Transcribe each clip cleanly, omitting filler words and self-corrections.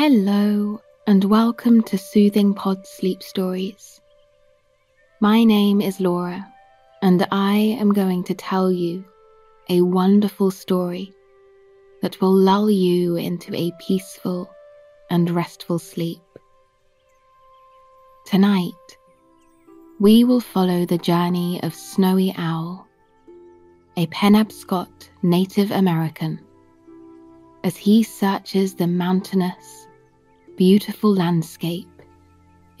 Hello and welcome to Soothing Pod Sleep Stories. My name is Laura and I am going to tell you a wonderful story that will lull you into a peaceful and restful sleep. Tonight, we will follow the journey of Snowy Owl, a Penobscot Native American, as he searches the mountainous, beautiful landscape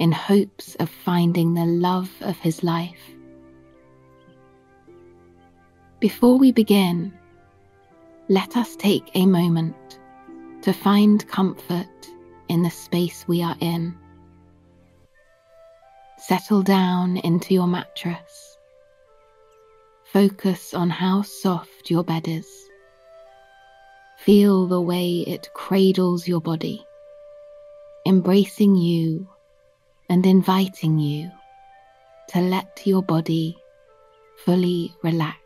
in hopes of finding the love of his life. Before we begin, let us take a moment to find comfort in the space we are in. Settle down into your mattress. Focus on how soft your bed is. Feel the way it cradles your body, embracing you and inviting you to let your body fully relax.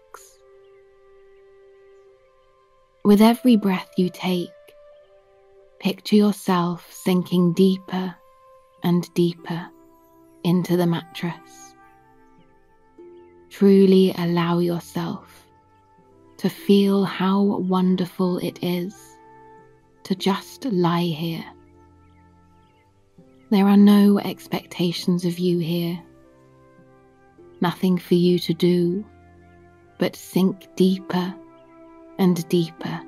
With every breath you take, picture yourself sinking deeper and deeper into the mattress. Truly allow yourself to feel how wonderful it is to just lie here. There are no expectations of you here, nothing for you to do but sink deeper and deeper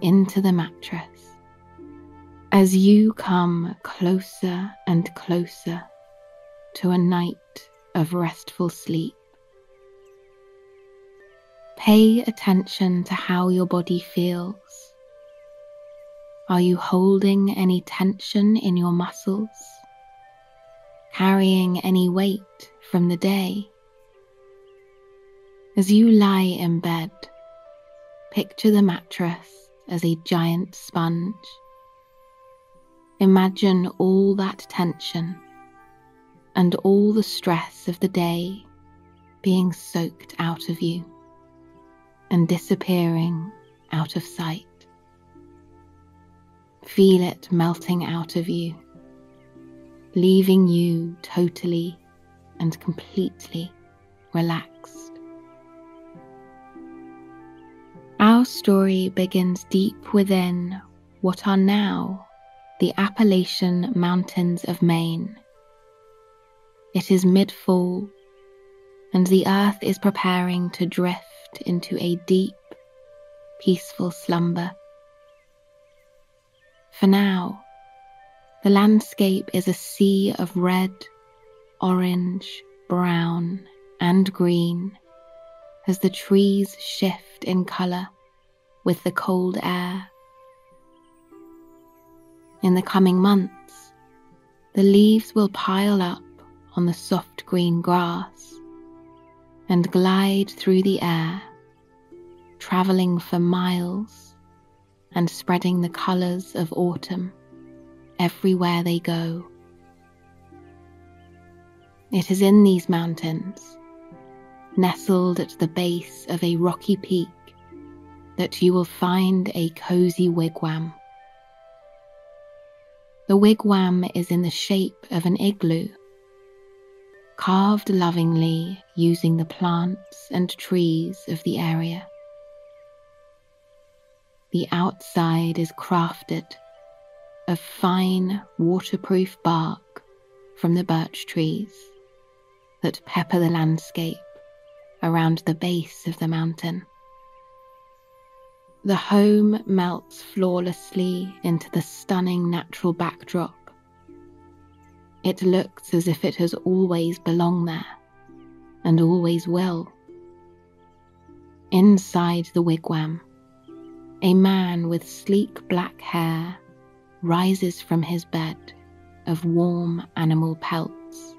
into the mattress. As you come closer and closer to a night of restful sleep, pay attention to how your body feels. Are you holding any tension in your muscles? Carrying any weight from the day? As you lie in bed, picture the mattress as a giant sponge. Imagine all that tension and all the stress of the day being soaked out of you and disappearing out of sight. Feel it melting out of you, leaving you totally and completely relaxed. Our story begins deep within what are now the Appalachian Mountains of Maine. It is mid-fall, and the earth is preparing to drift into a deep, peaceful slumber. For now, the landscape is a sea of red, orange, brown, and green as the trees shift in colour with the cold air. In the coming months, the leaves will pile up on the soft green grass and glide through the air, travelling for miles and spreading the colours of autumn everywhere they go. It is in these mountains, nestled at the base of a rocky peak, that you will find a cozy wigwam. The wigwam is in the shape of an igloo, carved lovingly using the plants and trees of the area. The outside is crafted of fine waterproof bark from the birch trees that pepper the landscape around the base of the mountain. The home melts flawlessly into the stunning natural backdrop. It looks as if it has always belonged there, and always will. Inside the wigwam, a man with sleek black hair rises from his bed of warm animal pelts.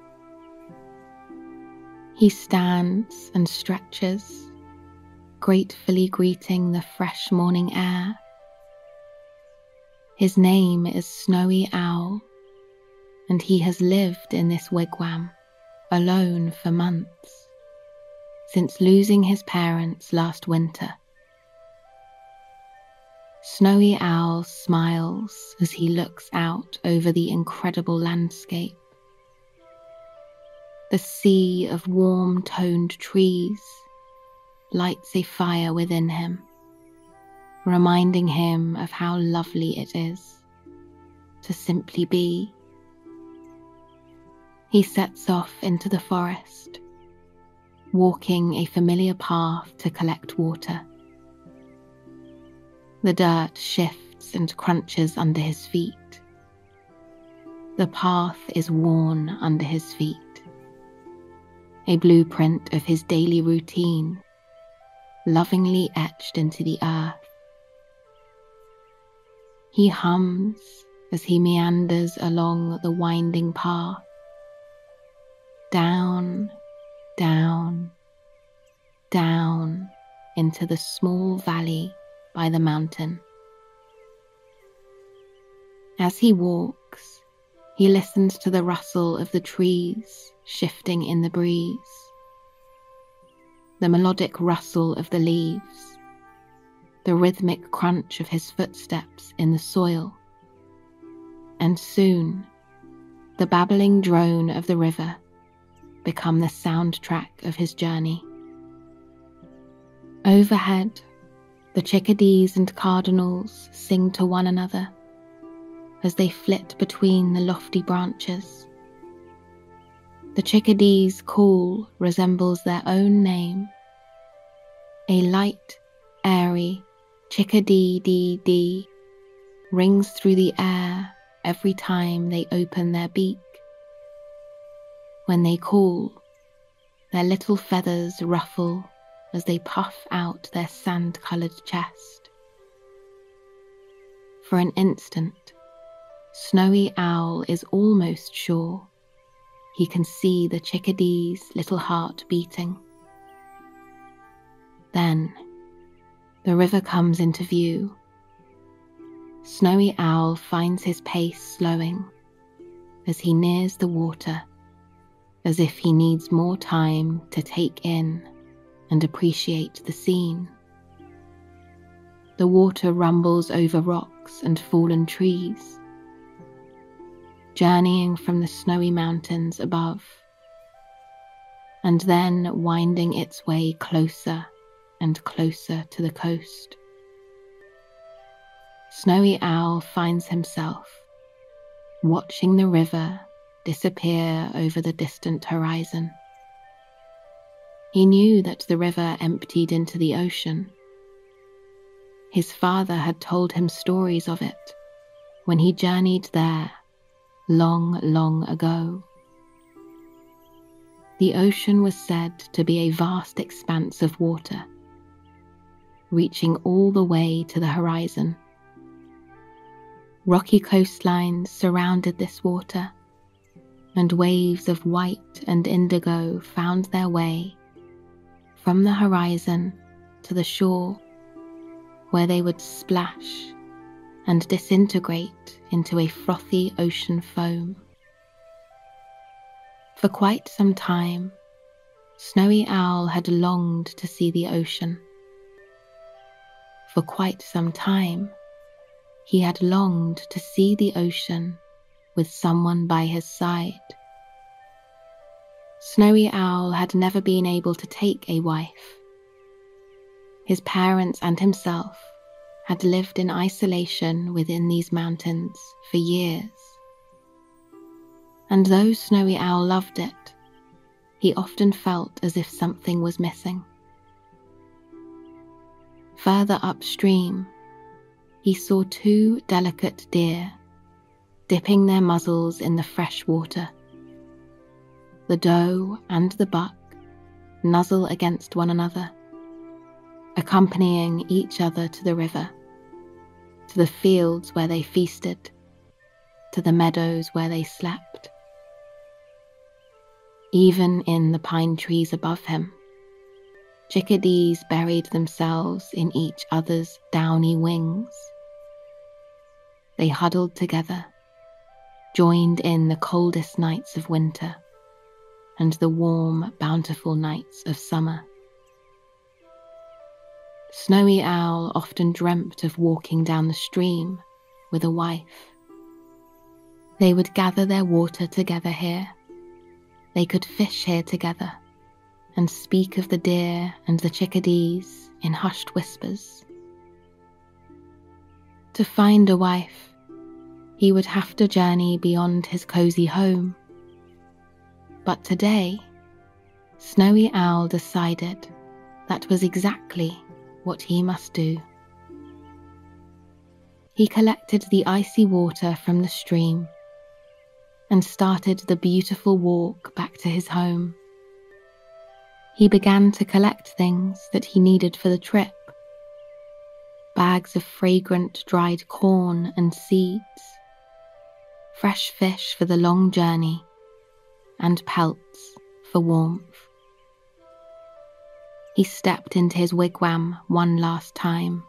He stands and stretches, gratefully greeting the fresh morning air. His name is Snowy Owl, and he has lived in this wigwam alone for months, since losing his parents last winter. Snowy Owl smiles as he looks out over the incredible landscape. The sea of warm-toned trees lights a fire within him, reminding him of how lovely it is to simply be. He sets off into the forest, walking a familiar path to collect water. The dirt shifts and crunches under his feet. The path is worn under his feet, a blueprint of his daily routine, lovingly etched into the earth. He hums as he meanders along the winding path. Down, down, down into the small valley by the mountain. As he walks, he listens to the rustle of the trees shifting in the breeze, the melodic rustle of the leaves, the rhythmic crunch of his footsteps in the soil, and soon the babbling drone of the river become the soundtrack of his journey. Overhead, the chickadees and cardinals sing to one another as they flit between the lofty branches. The chickadee's call resembles their own name, a light, airy chickadee-dee-dee rings through the air every time they open their beak. When they call, their little feathers ruffle as they puff out their sand-coloured chest. For an instant, Snowy Owl is almost sure he can see the chickadee's little heart beating. Then, the river comes into view. Snowy Owl finds his pace slowing as he nears the water, as if he needs more time to take in and appreciate the scene. The water rumbles over rocks and fallen trees. Journeying from the snowy mountains above, and then winding its way closer and closer to the coast. Snowy Owl finds himself watching the river disappear over the distant horizon. He knew that the river emptied into the ocean. His father had told him stories of it when he journeyed there long, long ago. The ocean was said to be a vast expanse of water, reaching all the way to the horizon. Rocky coastlines surrounded this water, and waves of white and indigo found their way from the horizon to the shore, where they would splash and disintegrate into a frothy ocean foam. For quite some time, Snowy Owl had longed to see the ocean. For quite some time, he had longed to see the ocean with someone by his side. Snowy Owl had never been able to take a wife. His parents and himself had lived in isolation within these mountains for years. And though Snowy Owl loved it, he often felt as if something was missing. Further upstream, he saw two delicate deer dipping their muzzles in the fresh water. The doe and the buck nuzzle against one another, accompanying each other to the river, to the fields where they feasted, to the meadows where they slept. Even in the pine trees above him, chickadees buried themselves in each other's downy wings. They huddled together, joined in the coldest nights of winter and the warm, bountiful nights of summer. Snowy Owl often dreamt of walking down the stream with a wife. They would gather their water together here. They could fish here together and speak of the deer and the chickadees in hushed whispers. To find a wife, he would have to journey beyond his cozy home. But today, Snowy Owl decided that was exactly what he must do. He collected the icy water from the stream and started the beautiful walk back to his home. He began to collect things that he needed for the trip. Bags of fragrant dried corn and seeds, fresh fish for the long journey, and pelts for warmth. He stepped into his wigwam one last time.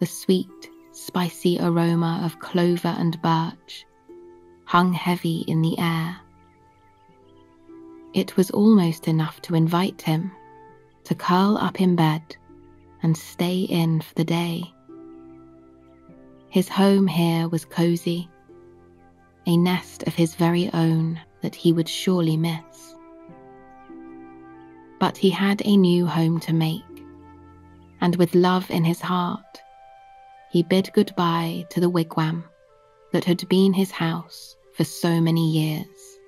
The sweet, spicy aroma of clover and birch hung heavy in the air. It was almost enough to invite him to curl up in bed and stay in for the day. His home here was cozy, a nest of his very own that he would surely miss. But he had a new home to make, and with love in his heart, he bid goodbye to the wigwam that had been his house for so many years.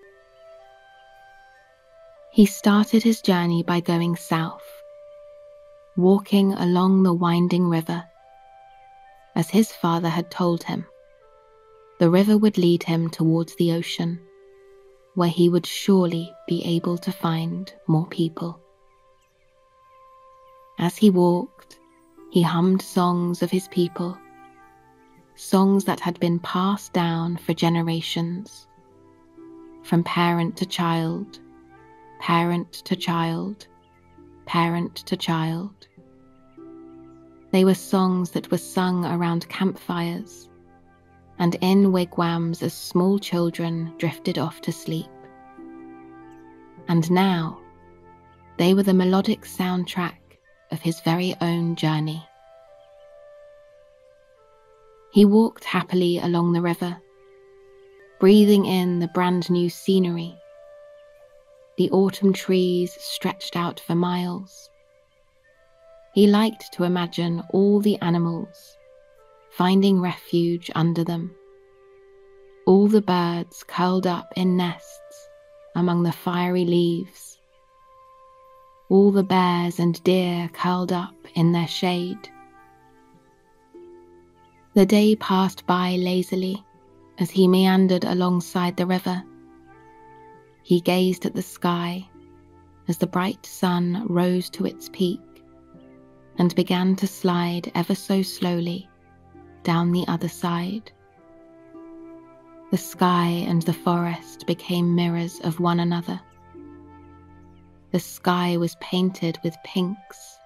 He started his journey by going south, walking along the winding river. As his father had told him, the river would lead him towards the ocean, where he would surely be able to find more people. As he walked, he hummed songs of his people, songs that had been passed down for generations, from parent to child, parent to child, parent to child. They were songs that were sung around campfires and in wigwams as small children drifted off to sleep. And now, they were the melodic soundtrack of his very own journey. He walked happily along the river, breathing in the brand new scenery. The autumn trees stretched out for miles. He liked to imagine all the animals finding refuge under them, all the birds curled up in nests among the fiery leaves, all the bears and deer curled up in their shade. The day passed by lazily as he meandered alongside the river. He gazed at the sky as the bright sun rose to its peak and began to slide ever so slowly down the other side. The sky and the forest became mirrors of one another. The sky was painted with pinks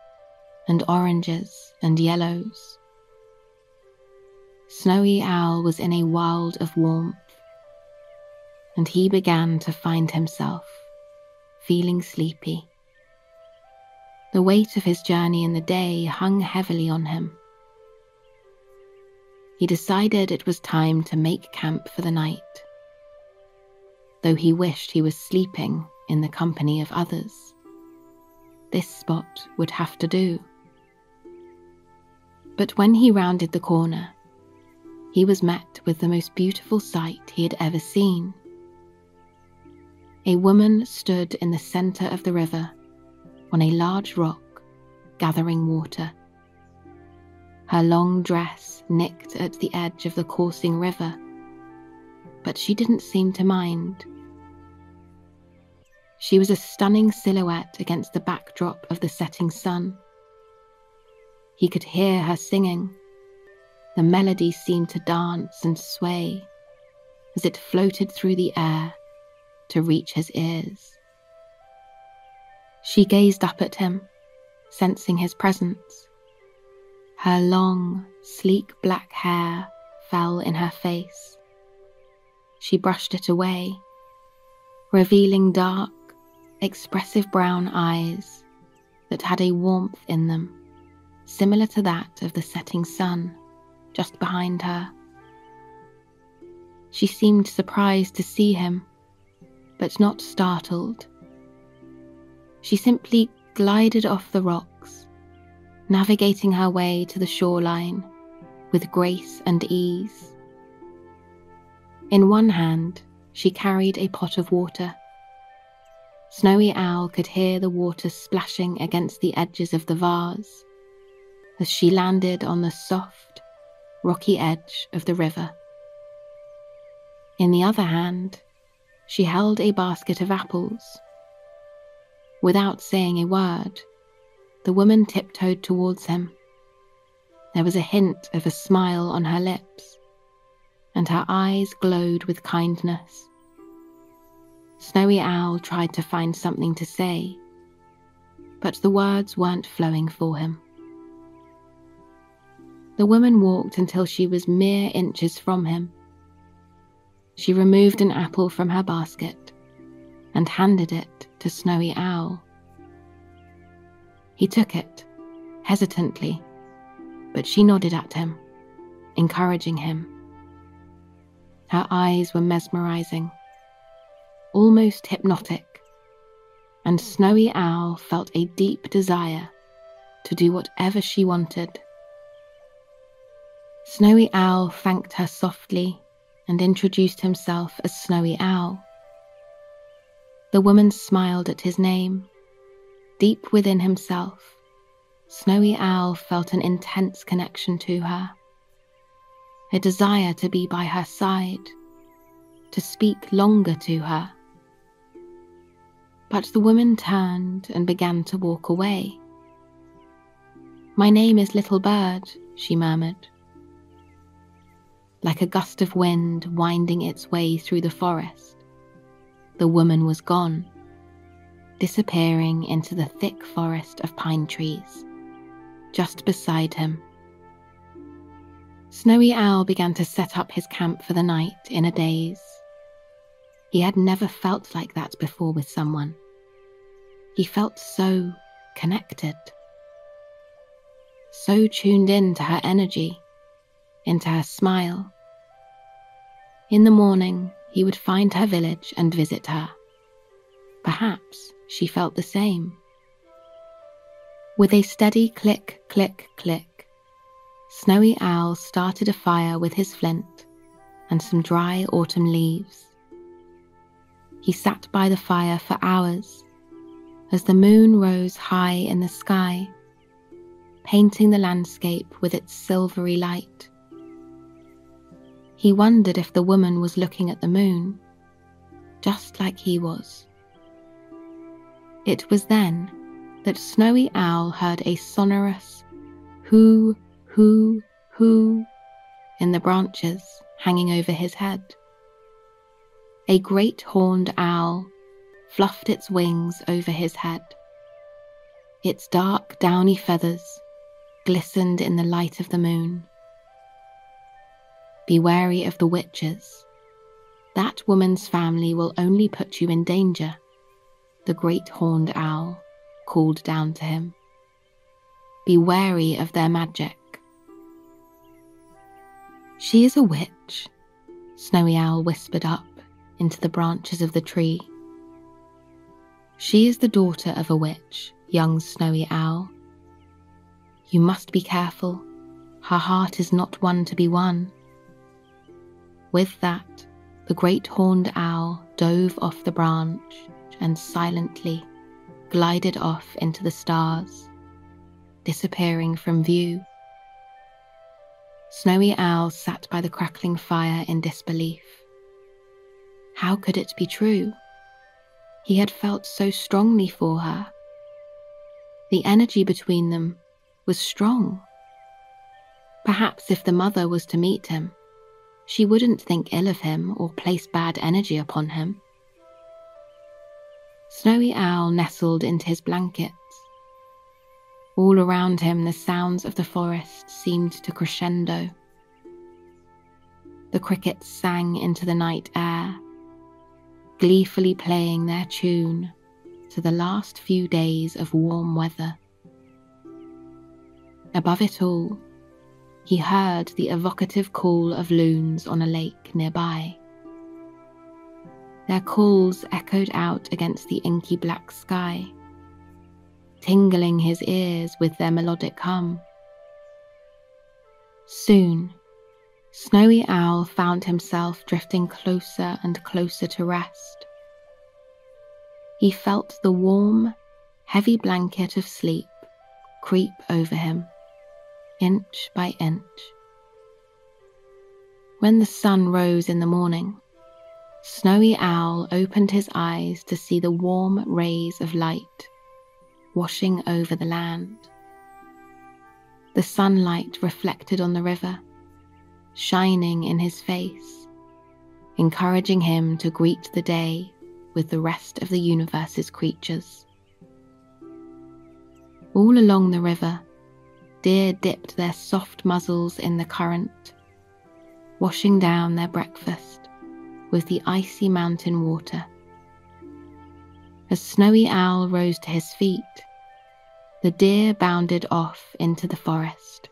and oranges and yellows. Snowy Owl was in a world of warmth, and he began to find himself feeling sleepy. The weight of his journey in the day hung heavily on him. He decided it was time to make camp for the night, though he wished he was sleeping in the company of others. This spot would have to do. But when he rounded the corner, he was met with the most beautiful sight he had ever seen. A woman stood in the center of the river on a large rock, gathering water. Her long dress nicked at the edge of the coursing river, but she didn't seem to mind. She was a stunning silhouette against the backdrop of the setting sun. He could hear her singing. The melody seemed to dance and sway as it floated through the air to reach his ears. She gazed up at him, sensing his presence. Her long, sleek black hair fell in her face. She brushed it away, revealing dark, expressive brown eyes that had a warmth in them similar to that of the setting sun, just behind her. She seemed surprised to see him, but not startled. She simply glided off the rocks, navigating her way to the shoreline with grace and ease. In one hand, she carried a pot of water. Snowy Owl could hear the water splashing against the edges of the vase as she landed on the soft, rocky edge of the river. In the other hand, she held a basket of apples. Without saying a word, the woman tiptoed towards him. There was a hint of a smile on her lips, and her eyes glowed with kindness. Snowy Owl tried to find something to say, but the words weren't flowing for him. The woman walked until she was mere inches from him. She removed an apple from her basket and handed it to Snowy Owl. He took it, hesitantly, but she nodded at him, encouraging him. Her eyes were mesmerizing, almost hypnotic, and Snowy Owl felt a deep desire to do whatever she wanted. Snowy Owl thanked her softly and introduced himself as Snowy Owl. The woman smiled at his name. Deep within himself, Snowy Owl felt an intense connection to her, a desire to be by her side, to speak longer to her. But the woman turned and began to walk away. "My name is Little Bird," she murmured. Like a gust of wind winding its way through the forest, the woman was gone, disappearing into the thick forest of pine trees, just beside him. Snowy Owl began to set up his camp for the night in a daze. He had never felt like that before with someone. He felt so connected, so tuned in to her energy, into her smile. In the morning, he would find her village and visit her. Perhaps she felt the same. With a steady click, click, click, Snowy Owl started a fire with his flint and some dry autumn leaves. He sat by the fire for hours as the moon rose high in the sky, painting the landscape with its silvery light. He wondered if the woman was looking at the moon, just like he was. It was then that Snowy Owl heard a sonorous hoo, hoo, hoo in the branches hanging over his head. A great horned owl fluffed its wings over his head. Its dark, downy feathers glistened in the light of the moon. Be wary of the witches. That woman's family will only put you in danger, the great horned owl called down to him. Be wary of their magic. "She is a witch," Snowy Owl whispered up into the branches of the tree. "She is the daughter of a witch, young Snowy Owl. You must be careful. Her heart is not one to be won." With that, the great horned owl dove off the branch and silently glided off into the stars, disappearing from view. Snowy Owl sat by the crackling fire in disbelief. How could it be true? He had felt so strongly for her. The energy between them was strong. Perhaps if the mother was to meet him, she wouldn't think ill of him or place bad energy upon him. Snowy Owl nestled into his blankets. All around him, the sounds of the forest seemed to crescendo. The crickets sang into the night air, gleefully playing their tune to the last few days of warm weather. Above it all, he heard the evocative call of loons on a lake nearby. Their calls echoed out against the inky black sky, tingling his ears with their melodic hum. Soon, Snowy Owl found himself drifting closer and closer to rest. He felt the warm, heavy blanket of sleep creep over him, inch by inch. When the sun rose in the morning, Snowy Owl opened his eyes to see the warm rays of light washing over the land. The sunlight reflected on the river, shining in his face, encouraging him to greet the day with the rest of the universe's creatures. All along the river, deer dipped their soft muzzles in the current, washing down their breakfast with the icy mountain water. As Snowy Owl rose to his feet, the deer bounded off into the forest,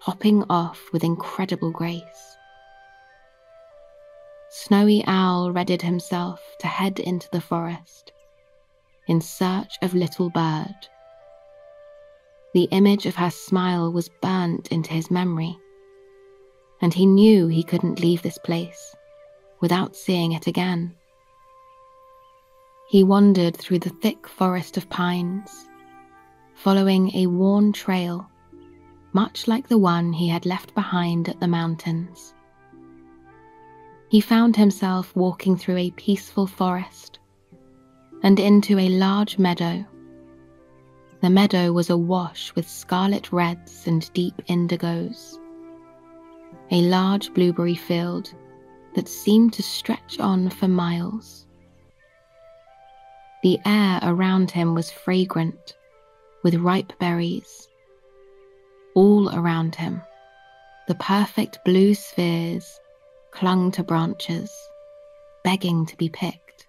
hopping off with incredible grace. Snowy Owl readied himself to head into the forest in search of Little Bird. The image of her smile was burnt into his memory, and he knew he couldn't leave this place without seeing it again. He wandered through the thick forest of pines, following a worn trail, much like the one he had left behind at the mountains. He found himself walking through a peaceful forest and into a large meadow. The meadow was awash with scarlet reds and deep indigos. A large blueberry field that seemed to stretch on for miles. The air around him was fragrant with ripe berries. All around him, the perfect blue spheres clung to branches, begging to be picked.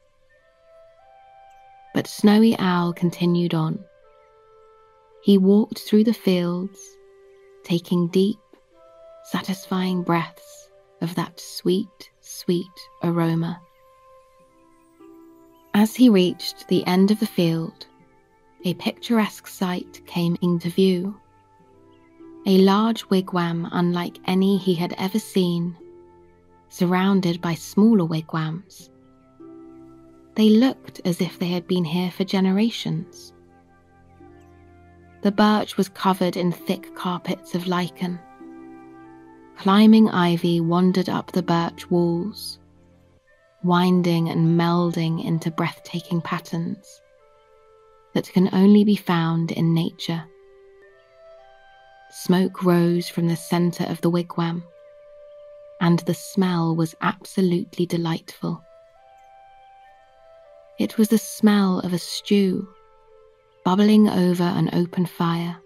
But Snowy Owl continued on. He walked through the fields, taking deep, satisfying breaths of that sweet, sweet aroma. As he reached the end of the field, a picturesque sight came into view. A large wigwam unlike any he had ever seen, surrounded by smaller wigwams. They looked as if they had been here for generations. The birch was covered in thick carpets of lichen. Climbing ivy wandered up the birch walls, winding and melding into breathtaking patterns that can only be found in nature. Smoke rose from the center of the wigwam, and the smell was absolutely delightful. It was the smell of a stew bubbling over an open fire.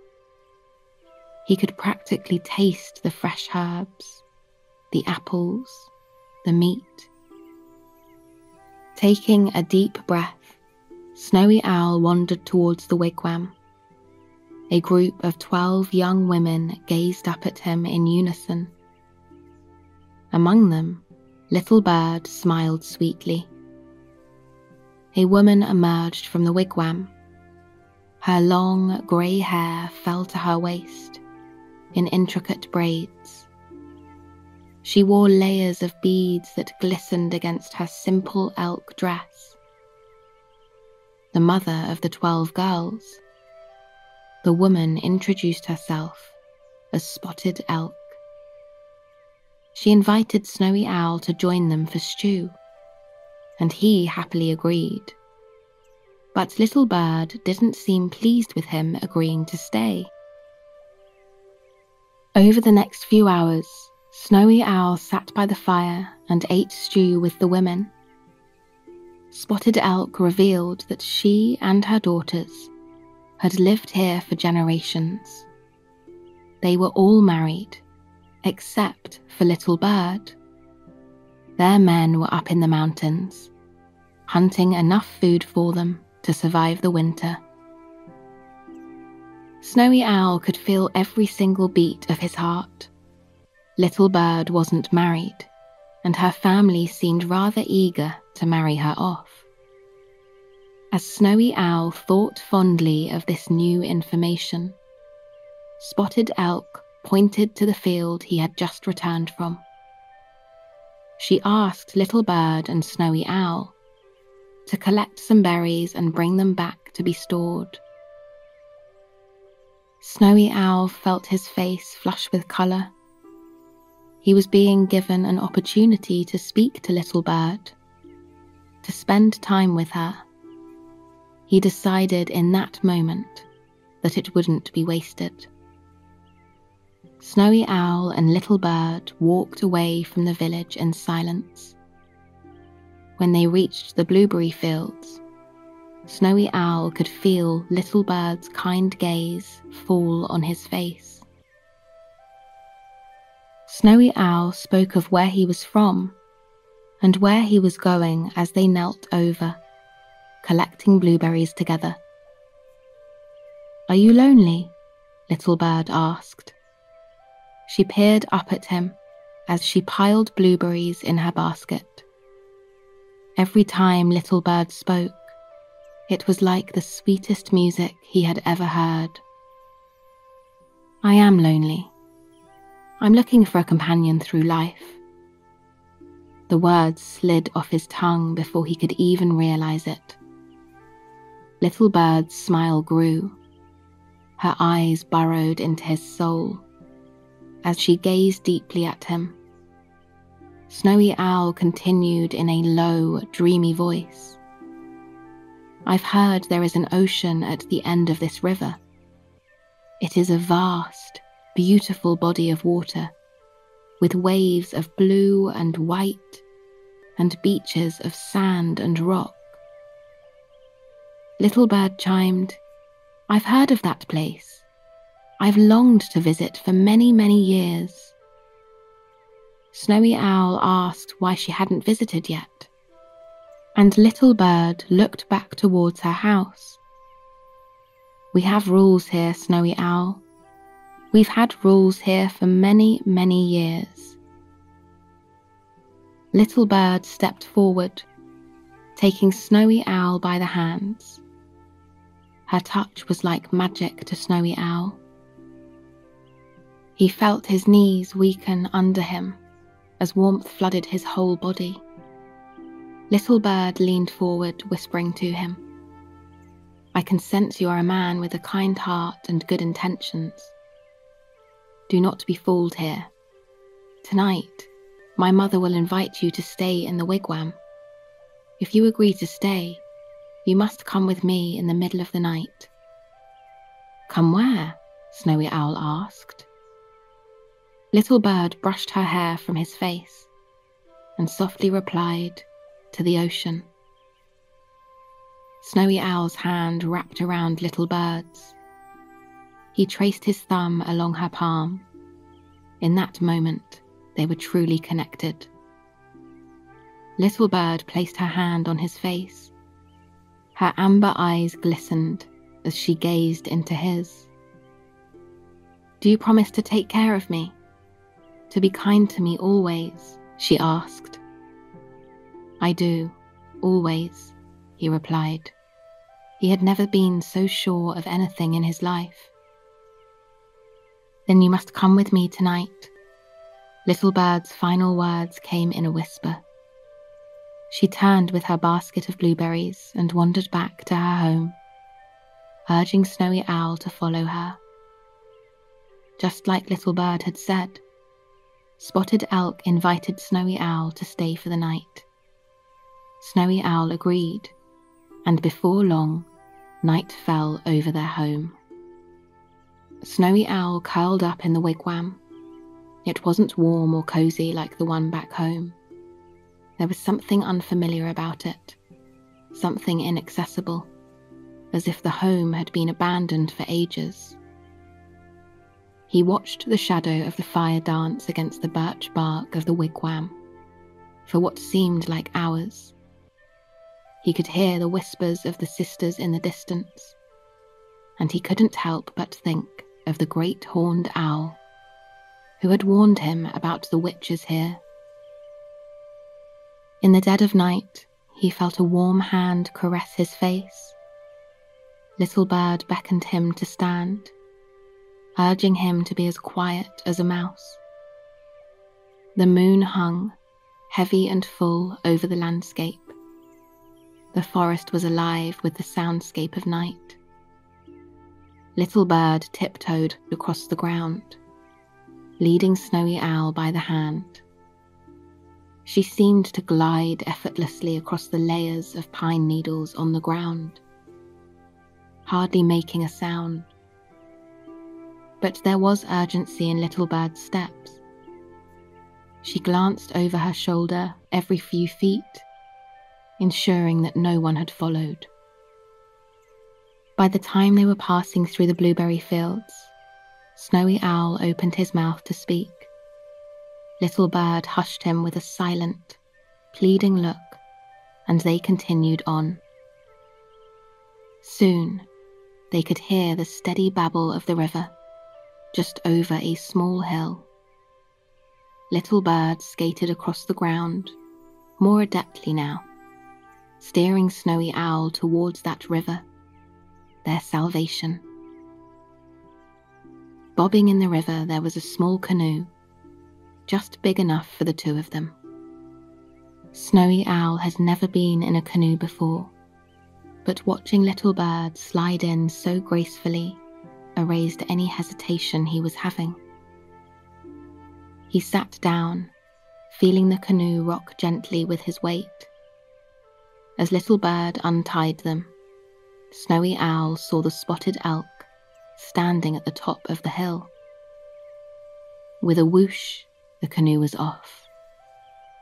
He could practically taste the fresh herbs, the apples, the meat. Taking a deep breath, Snowy Owl wandered towards the wigwam. A group of 12 young women gazed up at him in unison. Among them, Little Bird smiled sweetly. A woman emerged from the wigwam. Her long, grey hair fell to her waist in intricate braids. She wore layers of beads that glistened against her simple elk dress. The mother of the 12 girls, the woman introduced herself as Spotted Elk. She invited Snowy Owl to join them for stew, and he happily agreed. But Little Bird didn't seem pleased with him agreeing to stay. Over the next few hours, Snowy Owl sat by the fire and ate stew with the women. Spotted Elk revealed that she and her daughters had lived here for generations. They were all married, except for Little Bird. Their men were up in the mountains, hunting enough food for them to survive the winter. Snowy Owl could feel every single beat of his heart. Little Bird wasn't married, and her family seemed rather eager to marry her off. As Snowy Owl thought fondly of this new information, Spotted Elk pointed to the field he had just returned from. She asked Little Bird and Snowy Owl to collect some berries and bring them back to be stored. Snowy Owl felt his face flush with colour. He was being given an opportunity to speak to Little Bird, to spend time with her. He decided in that moment that it wouldn't be wasted. Snowy Owl and Little Bird walked away from the village in silence. When they reached the blueberry fields, Snowy Owl could feel Little Bird's kind gaze fall on his face. Snowy Owl spoke of where he was from and where he was going as they knelt over, collecting blueberries together. "Are you lonely?" Little Bird asked. She peered up at him as she piled blueberries in her basket. Every time Little Bird spoke, it was like the sweetest music he had ever heard. "I am lonely. I'm looking for a companion through life." The words slid off his tongue before he could even realize it. Little Bird's smile grew. Her eyes burrowed into his soul as she gazed deeply at him. Snowy Owl continued in a low, dreamy voice. "I've heard there is an ocean at the end of this river. It is a vast, beautiful body of water, with waves of blue and white, and beaches of sand and rock." Little Bird chimed, "I've heard of that place. I've longed to visit for many, many years." Snowy Owl asked why she hadn't visited yet, and Little Bird looked back towards her house. "We have rules here, Snowy Owl. We've had rules here for many, many years." Little Bird stepped forward, taking Snowy Owl by the hands. Her touch was like magic to Snowy Owl. He felt his knees weaken under him as warmth flooded his whole body. Little Bird leaned forward, whispering to him, "I can sense you are a man with a kind heart and good intentions. Do not be fooled here. Tonight, my mother will invite you to stay in the wigwam. If you agree to stay, you must come with me in the middle of the night." "Come where?" Snowy Owl asked. Little Bird brushed her hair from his face and softly replied, "To the ocean." Snowy Owl's hand wrapped around Little Bird's. He traced his thumb along her palm. In that moment, they were truly connected. Little Bird placed her hand on his face. Her amber eyes glistened as she gazed into his. "Do you promise to take care of me? To be kind to me always?" she asked. "I do, always," he replied. He had never been so sure of anything in his life. "Then you must come with me tonight." Little Bird's final words came in a whisper. She turned with her basket of blueberries and wandered back to her home, urging Snowy Owl to follow her. Just like Little Bird had said, Spotted Elk invited Snowy Owl to stay for the night. Snowy Owl agreed, and before long, night fell over their home. Snowy Owl curled up in the wigwam. It wasn't warm or cozy like the one back home. There was something unfamiliar about it, something inaccessible, as if the home had been abandoned for ages. He watched the shadow of the fire dance against the birch bark of the wigwam for what seemed like hours. He could hear the whispers of the sisters in the distance and he couldn't help but think of the great horned owl, who had warned him about the witches here. In the dead of night, he felt a warm hand caress his face. Little Bird beckoned him to stand, urging him to be as quiet as a mouse. The moon hung, heavy and full, over the landscape. The forest was alive with the soundscape of night. Little Bird tiptoed across the ground, leading Snowy Owl by the hand. She seemed to glide effortlessly across the layers of pine needles on the ground, hardly making a sound. But there was urgency in Little Bird's steps. She glanced over her shoulder every few feet, ensuring that no one had followed. By the time they were passing through the blueberry fields, Snowy Owl opened his mouth to speak. Little Bird hushed him with a silent, pleading look, and they continued on. Soon, they could hear the steady babble of the river, just over a small hill. Little Bird skated across the ground, more adeptly now, steering Snowy Owl towards that river, their salvation. Bobbing in the river, there was a small canoe, just big enough for the two of them. Snowy Owl had never been in a canoe before, but watching Little Bird slide in so gracefully erased any hesitation he was having. He sat down, feeling the canoe rock gently with his weight. As Little Bird untied them, Snowy Owl saw the spotted elk standing at the top of the hill. With a whoosh, the canoe was off,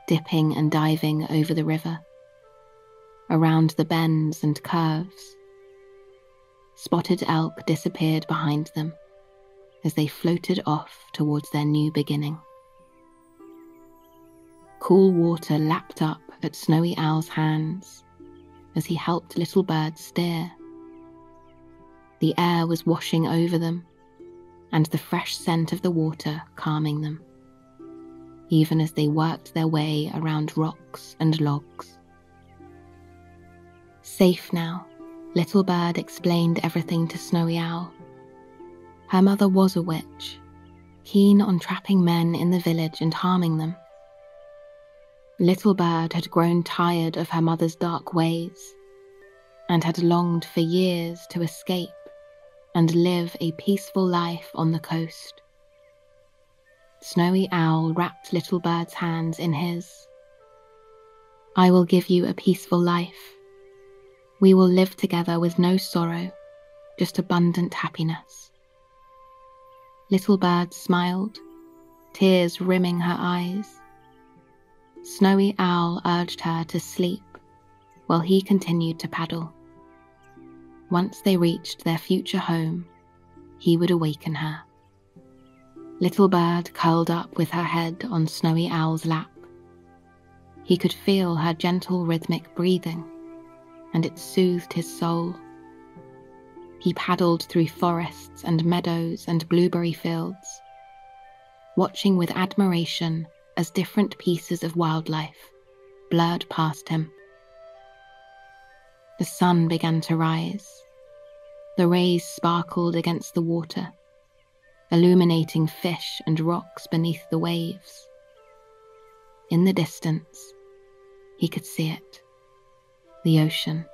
dipping and diving over the river, around the bends and curves. Spotted Elk disappeared behind them as they floated off towards their new beginning. Cool water lapped up at Snowy Owl's hands as he helped Little Bird steer. The air was washing over them, and the fresh scent of the water calming them, even as they worked their way around rocks and logs. Safe now, Little Bird explained everything to Snowy Owl. Her mother was a witch, keen on trapping men in the village and harming them. Little Bird had grown tired of her mother's dark ways and had longed for years to escape and live a peaceful life on the coast. Snowy Owl wrapped Little Bird's hands in his. "I will give you a peaceful life. We will live together with no sorrow, just abundant happiness." Little Bird smiled, tears rimming her eyes. Snowy Owl urged her to sleep while he continued to paddle. Once they reached their future home, he would awaken her. Little Bird curled up with her head on Snowy Owl's lap. He could feel her gentle rhythmic breathing, and it soothed his soul. He paddled through forests and meadows and blueberry fields, watching with admiration as different pieces of wildlife blurred past him. The sun began to rise. The rays sparkled against the water, illuminating fish and rocks beneath the waves. In the distance, he could see it, the ocean.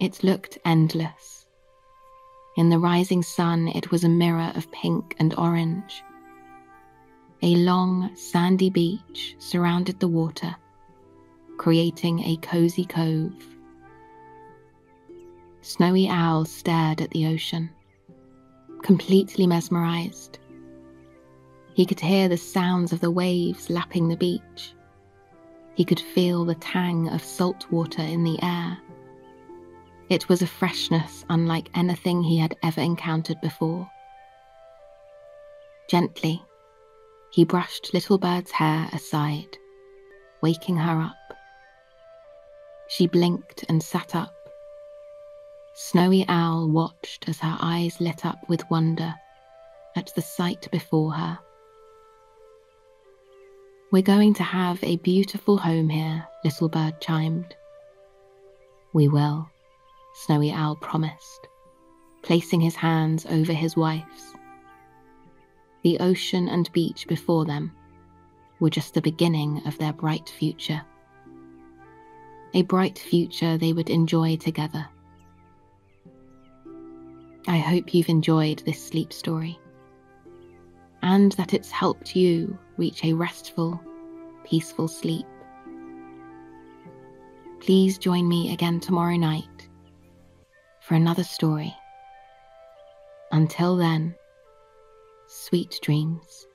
It looked endless. In the rising sun, it was a mirror of pink and orange. A long, sandy beach surrounded the water, creating a cozy cove. Snowy Owl stared at the ocean, completely mesmerized. He could hear the sounds of the waves lapping the beach. He could feel the tang of salt water in the air. It was a freshness unlike anything he had ever encountered before. Gently, he brushed Little Bird's hair aside, waking her up. She blinked and sat up. Snowy Owl watched as her eyes lit up with wonder at the sight before her. "We're going to have a beautiful home here," Little Bird chimed. "We will," Snowy Owl promised, placing his hands over his wife's. The ocean and beach before them were just the beginning of their bright future. A bright future they would enjoy together. I hope you've enjoyed this sleep story, and that it's helped you reach a restful, peaceful sleep. Please join me again tomorrow night for another story. Until then, sweet dreams.